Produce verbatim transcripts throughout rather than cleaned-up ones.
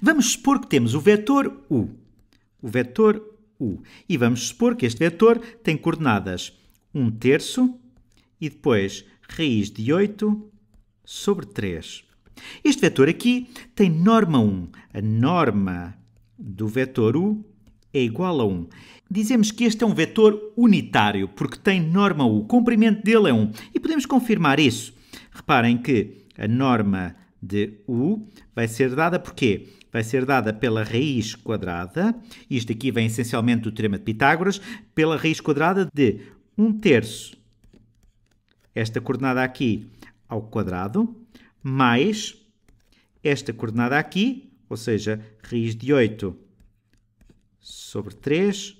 Vamos supor que temos o vetor u. O vetor u. E vamos supor que este vetor tem coordenadas um terço e depois raiz de oito sobre três. Este vetor aqui tem norma um. A norma do vetor u é igual a um. Dizemos que este é um vetor unitário, porque tem norma u. O comprimento dele é um. E podemos confirmar isso. Reparem que a norma de u vai ser dada por quê? Vai ser dada pela raiz quadrada. Isto aqui vem essencialmente do teorema de Pitágoras. Pela raiz quadrada de um terço. Esta coordenada aqui ao quadrado. Mais esta coordenada aqui, ou seja, raiz de oito sobre três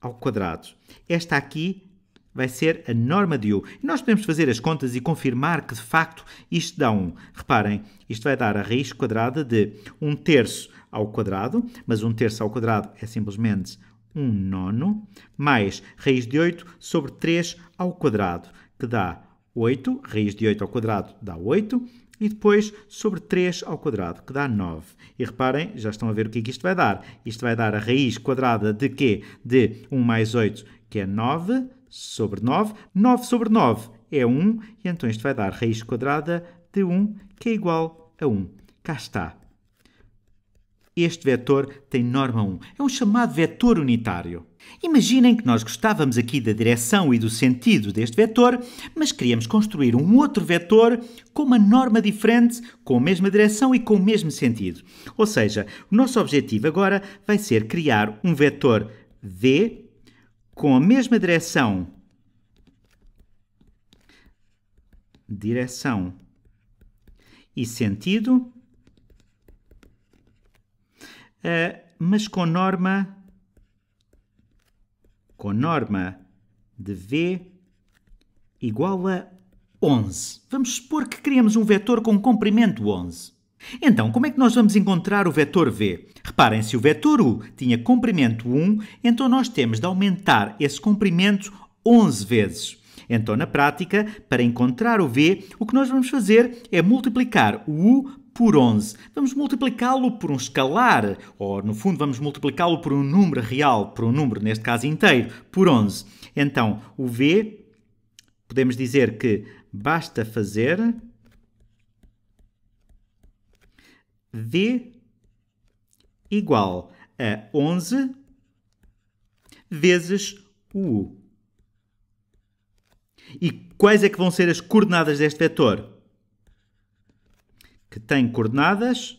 ao quadrado. Esta aqui vai ser a norma de u. E nós podemos fazer as contas e confirmar que, de facto, isto dá um. Reparem, isto vai dar a raiz quadrada de um terço ao quadrado, mas um terço ao quadrado é simplesmente um nono, mais raiz de oito sobre três ao quadrado, que dá oito. Raiz de oito ao quadrado dá oito. E depois sobre três ao quadrado, que dá nove. E reparem, já estão a ver o que é que isto vai dar. Isto vai dar a raiz quadrada de quê? De um mais oito, que é nove, sobre nove. nove sobre nove é um. E então isto vai dar raiz quadrada de um, que é igual a um. Cá está. Este vetor tem norma um. É um chamado vetor unitário. Imaginem que nós gostávamos aqui da direção e do sentido deste vetor, mas queríamos construir um outro vetor com uma norma diferente, com a mesma direção e com o mesmo sentido. Ou seja, o nosso objetivo agora vai ser criar um vetor v com a mesma direção, direção e sentido, mas com norma com norma de v igual a onze. Vamos supor que criamos um vetor com comprimento onze. Então, como é que nós vamos encontrar o vetor v? Reparem, se o vetor u tinha comprimento um, então nós temos de aumentar esse comprimento onze vezes. Então, na prática, para encontrar o v, o que nós vamos fazer é multiplicar o u por onze. Vamos multiplicá-lo por um escalar, ou no fundo vamos multiplicá-lo por um número real, por um número, neste caso inteiro, por onze. Então, o v, podemos dizer que basta fazer v igual a onze vezes o u. E quais é que vão ser as coordenadas deste vetor? Que tem coordenadas.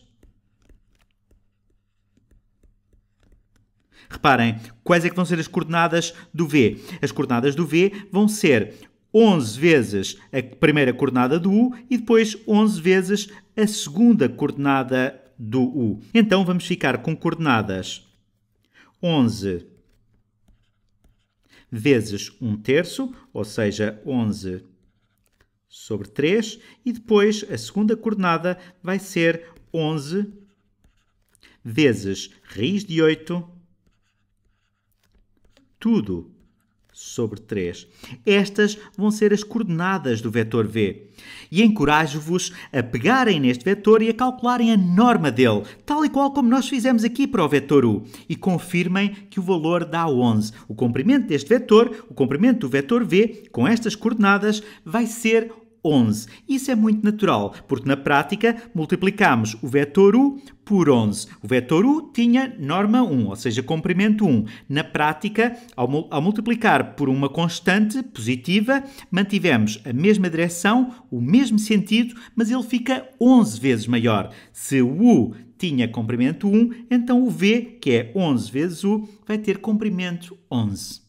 Reparem, quais é que vão ser as coordenadas do v? As coordenadas do v vão ser onze vezes a primeira coordenada do u e depois onze vezes a segunda coordenada do u. Então vamos ficar com coordenadas onze vezes um terço, ou seja, onze sobre três, e depois a segunda coordenada vai ser onze vezes raiz de oito, tudo sobre três. Estas vão ser as coordenadas do vetor v. E encorajo-vos a pegarem neste vetor e a calcularem a norma dele, tal e qual como nós fizemos aqui para o vetor u. E confirmem que o valor dá onze. O comprimento deste vetor, o comprimento do vetor v, com estas coordenadas, vai ser onze. Isso é muito natural, porque na prática multiplicamos o vetor u por onze. O vetor u tinha norma um, ou seja, comprimento um. Na prática, ao, mu ao multiplicar por uma constante positiva, mantivemos a mesma direção, o mesmo sentido, mas ele fica onze vezes maior. Se o u tinha comprimento um, então o v, que é onze vezes u, vai ter comprimento onze.